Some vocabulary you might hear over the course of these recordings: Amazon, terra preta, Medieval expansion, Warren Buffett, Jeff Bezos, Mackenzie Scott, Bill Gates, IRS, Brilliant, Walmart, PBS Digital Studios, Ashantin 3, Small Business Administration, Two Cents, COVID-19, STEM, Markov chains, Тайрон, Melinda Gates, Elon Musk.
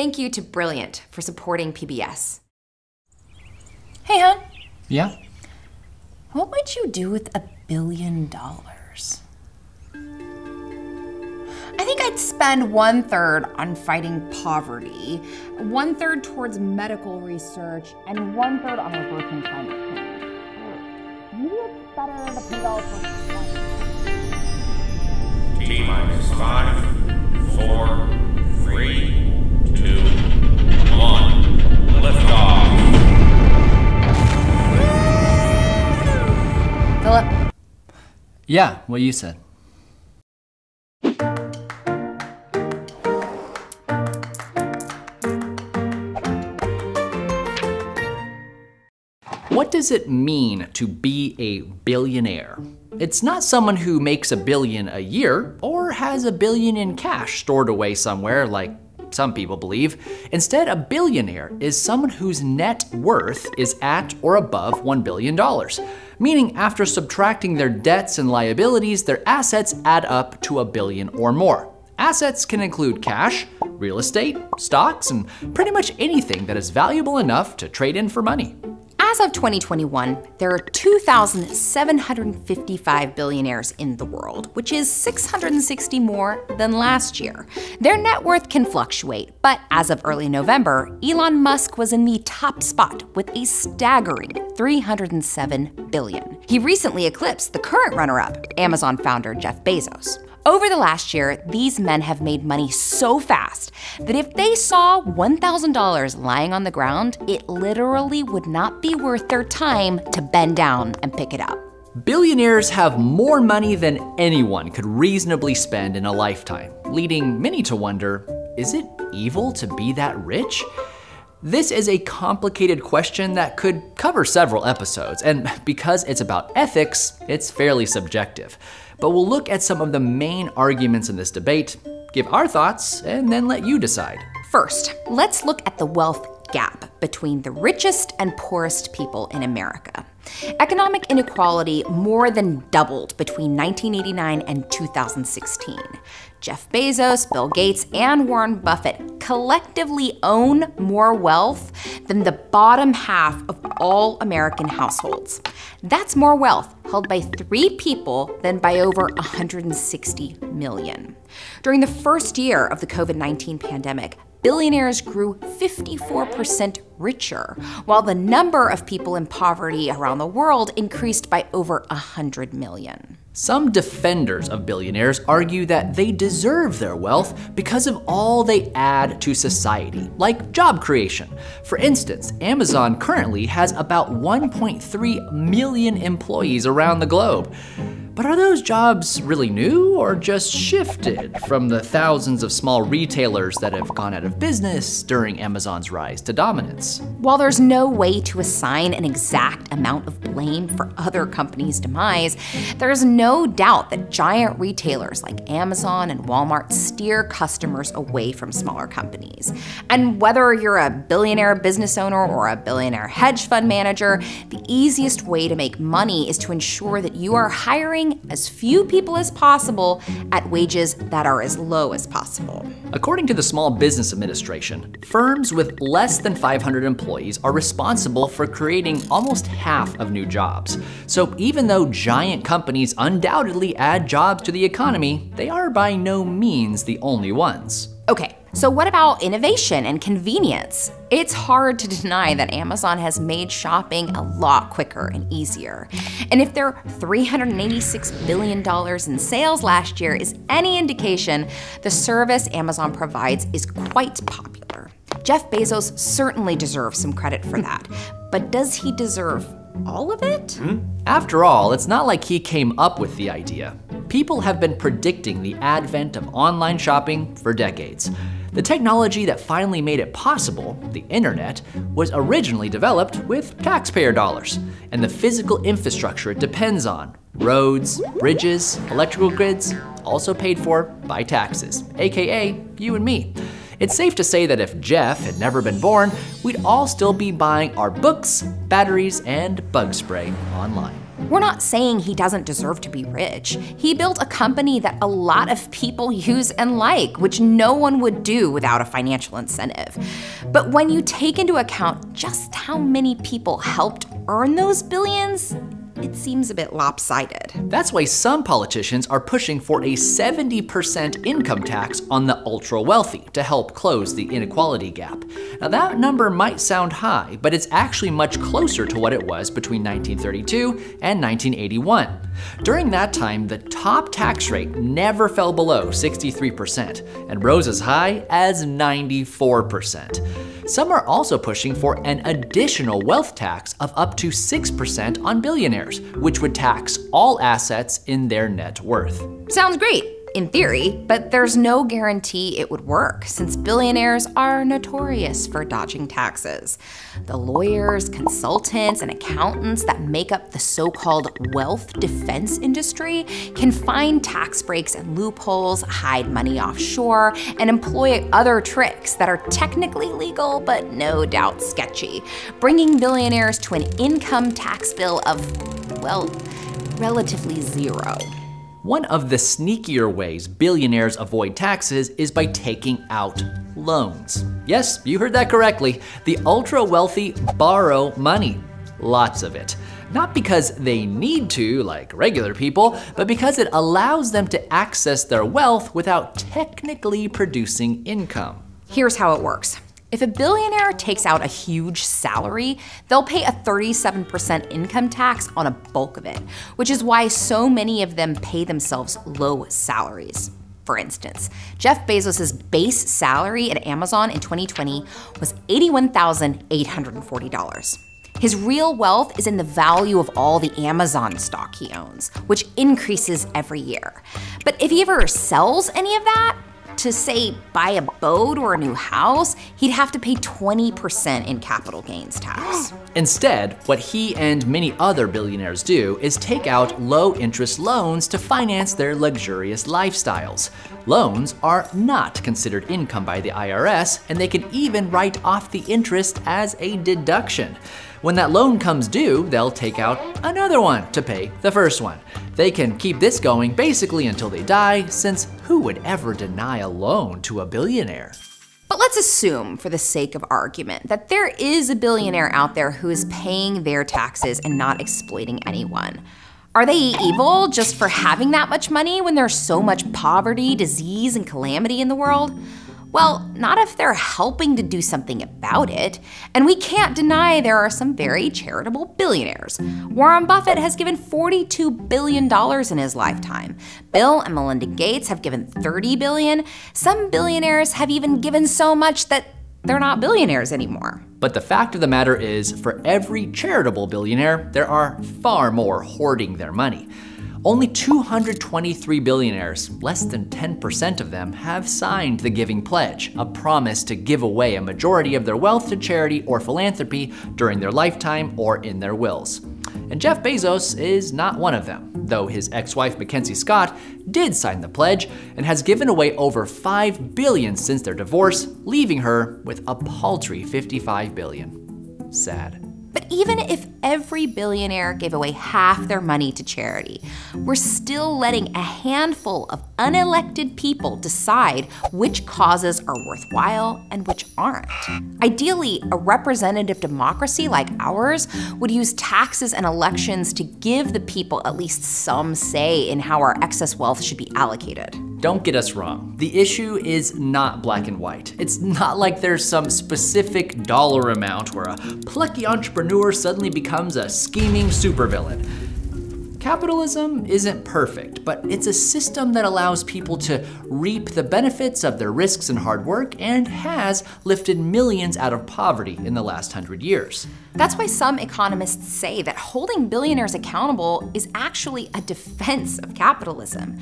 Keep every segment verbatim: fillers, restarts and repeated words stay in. Thank you to Brilliant for supporting P B S. Hey, hon. Yeah? What would you do with a billion dollars? I think I'd spend one third on fighting poverty, one third towards medical research, and one third on reversing climate change. Maybe it's better to put all for T minus five, four, three, two, one. Lift off. Philip? Yeah, what you said. What does it mean to be a billionaire? It's not someone who makes a billion a year or has a billion in cash stored away somewhere like some people believe. Instead, a billionaire is someone whose net worth is at or above one billion dollars, meaning after subtracting their debts and liabilities, their assets add up to a billion or more. Assets can include cash, real estate, stocks, and pretty much anything that is valuable enough to trade in for money. As of twenty twenty-one, there are two thousand seven hundred fifty-five billionaires in the world, which is six hundred sixty more than last year. Their net worth can fluctuate, but as of early November, Elon Musk was in the top spot with a staggering three hundred seven billion dollars. He recently eclipsed the current runner-up, Amazon founder Jeff Bezos. Over the last year, these men have made money so fast that if they saw one thousand dollars lying on the ground, it literally would not be worth their time to bend down and pick it up. Billionaires have more money than anyone could reasonably spend in a lifetime, leading many to wonder, is it evil to be that rich? This is a complicated question that could cover several episodes, and because it's about ethics, it's fairly subjective. But we'll look at some of the main arguments in this debate, give our thoughts, and then let you decide. First, let's look at the wealth gap between the richest and poorest people in America. Economic inequality more than doubled between nineteen eighty-nine and two thousand sixteen. Jeff Bezos, Bill Gates, and Warren Buffett collectively own more wealth than the bottom half of all American households. That's more wealth held by three people than by over one hundred sixty million. During the first year of the COVID nineteen pandemic, billionaires grew fifty-four percent richer, while the number of people in poverty around the world increased by over one hundred million. Some defenders of billionaires argue that they deserve their wealth because of all they add to society, like job creation. For instance, Amazon currently has about one point three million employees around the globe. But are those jobs really new or just shifted from the thousands of small retailers that have gone out of business during Amazon's rise to dominance? While there's no way to assign an exact amount of blame for other companies' demise, there's no doubt that giant retailers like Amazon and Walmart steer customers away from smaller companies. And whether you're a billionaire business owner or a billionaire hedge fund manager, the easiest way to make money is to ensure that you are hiring as few people as possible at wages that are as low as possible. According to the Small Business Administration, firms with less than five hundred employees are responsible for creating almost half of new jobs. So even though giant companies undoubtedly add jobs to the economy, they are by no means the only ones. Okay. So what about innovation and convenience? It's hard to deny that Amazon has made shopping a lot quicker and easier. And if their three hundred eighty-six billion dollars in sales last year is any indication, the service Amazon provides is quite popular. Jeff Bezos certainly deserves some credit for that, but does he deserve all of it? Mm-hmm. After all, it's not like he came up with the idea. People have been predicting the advent of online shopping for decades. The technology that finally made it possible, the internet, was originally developed with taxpayer dollars and the physical infrastructure it depends on. Roads, bridges, electrical grids, also paid for by taxes, A K A you and me. It's safe to say that if Jeff had never been born, we'd all still be buying our books, batteries, and bug spray online. We're not saying he doesn't deserve to be rich. He built a company that a lot of people use and like, which no one would do without a financial incentive. But when you take into account just how many people helped earn those billions, it seems a bit lopsided. That's why some politicians are pushing for a seventy percent income tax on the ultra-wealthy to help close the inequality gap. Now, that number might sound high, but it's actually much closer to what it was between nineteen thirty-two and nineteen eighty-one. During that time, the top tax rate never fell below sixty-three percent and rose as high as ninety-four percent. Some are also pushing for an additional wealth tax of up to six percent on billionaires, which would tax all assets in their net worth. Sounds great, in theory, but there's no guarantee it would work, since billionaires are notorious for dodging taxes. The lawyers, consultants, and accountants that make up the so-called wealth defense industry can find tax breaks and loopholes, hide money offshore, and employ other tricks that are technically legal but no doubt sketchy, bringing billionaires to an income tax bill of, well, relatively zero. One of the sneakier ways billionaires avoid taxes is by taking out loans. Yes, you heard that correctly. The ultra-wealthy borrow money, lots of it. Not because they need to, like regular people, but because it allows them to access their wealth without technically producing income. Here's how it works. If a billionaire takes out a huge salary, they'll pay a thirty-seven percent income tax on a bulk of it, which is why so many of them pay themselves low salaries. For instance, Jeff Bezos' base salary at Amazon in twenty twenty was eighty-one thousand eight hundred forty dollars. His real wealth is in the value of all the Amazon stock he owns, which increases every year. But if he ever sells any of that, to, say, buy a boat or a new house, he'd have to pay twenty percent in capital gains tax. Instead, what he and many other billionaires do is take out low-interest loans to finance their luxurious lifestyles. Loans are not considered income by the I R S, and they can even write off the interest as a deduction. When that loan comes due, they'll take out another one to pay the first one. They can keep this going basically until they die, since who would ever deny a loan to a billionaire? But let's assume, for the sake of argument, that there is a billionaire out there who is paying their taxes and not exploiting anyone. Are they evil just for having that much money when there's so much poverty, disease, and calamity in the world? Well, not if they're helping to do something about it. And we can't deny there are some very charitable billionaires. Warren Buffett has given forty-two billion dollars in his lifetime. Bill and Melinda Gates have given thirty billion dollars. Some billionaires have even given so much that they're not billionaires anymore. But the fact of the matter is, for every charitable billionaire, there are far more hoarding their money. Only two hundred twenty-three billionaires, less than ten percent of them, have signed the Giving Pledge, a promise to give away a majority of their wealth to charity or philanthropy during their lifetime or in their wills. And Jeff Bezos is not one of them, though his ex-wife Mackenzie Scott did sign the pledge and has given away over five billion dollars since their divorce, leaving her with a paltry fifty-five billion dollars. Sad. But even if every billionaire gave away half their money to charity, we're still letting a handful of unelected people decide which causes are worthwhile and which aren't. Ideally, a representative democracy like ours would use taxes and elections to give the people at least some say in how our excess wealth should be allocated. Don't get us wrong. The issue is not black and white. It's not like there's some specific dollar amount where a plucky entrepreneur suddenly becomes a scheming supervillain. Capitalism isn't perfect, but it's a system that allows people to reap the benefits of their risks and hard work and has lifted millions out of poverty in the last hundred years. That's why some economists say that holding billionaires accountable is actually a defense of capitalism.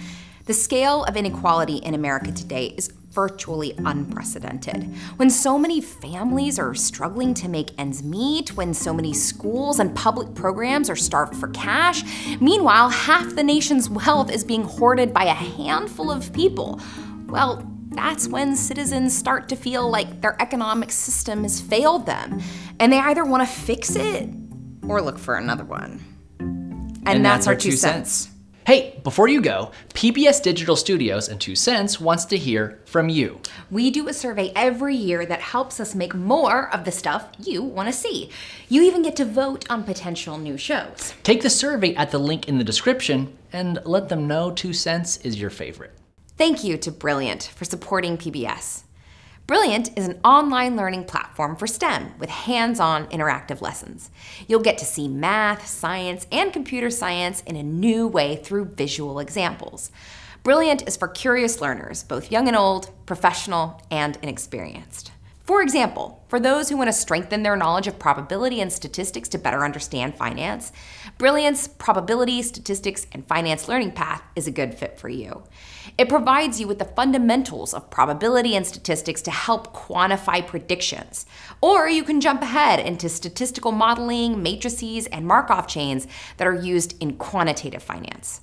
The scale of inequality in America today is virtually unprecedented. When so many families are struggling to make ends meet, when so many schools and public programs are starved for cash, meanwhile, half the nation's wealth is being hoarded by a handful of people. Well, that's when citizens start to feel like their economic system has failed them, and they either want to fix it or look for another one. And, and that's, that's our two cents. cents. Hey, before you go, P B S Digital Studios and Two Cents wants to hear from you. We do a survey every year that helps us make more of the stuff you want to see. You even get to vote on potential new shows. Take the survey at the link in the description and let them know Two Cents is your favorite. Thank you to Brilliant for supporting P B S. Brilliant is an online learning platform for STEM with hands-on interactive lessons. You'll get to see math, science, and computer science in a new way through visual examples. Brilliant is for curious learners, both young and old, professional, and inexperienced. For example, for those who want to strengthen their knowledge of probability and statistics to better understand finance, Brilliant's Probability, Statistics, and Finance Learning Path is a good fit for you. It provides you with the fundamentals of probability and statistics to help quantify predictions. Or you can jump ahead into statistical modeling, matrices, and Markov chains that are used in quantitative finance.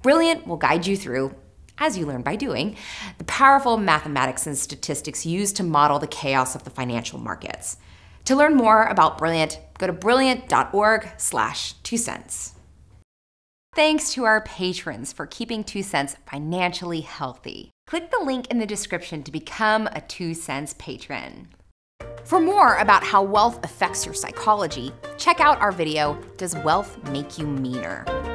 Brilliant will guide you through, as you learn by doing, the powerful mathematics and statistics used to model the chaos of the financial markets. To learn more about Brilliant, go to brilliant dot org slash two cents. Thanks to our patrons for keeping Two Cents financially healthy. Click the link in the description to become a Two Cents patron. For more about how wealth affects your psychology, check out our video, Does Wealth Make You Meaner?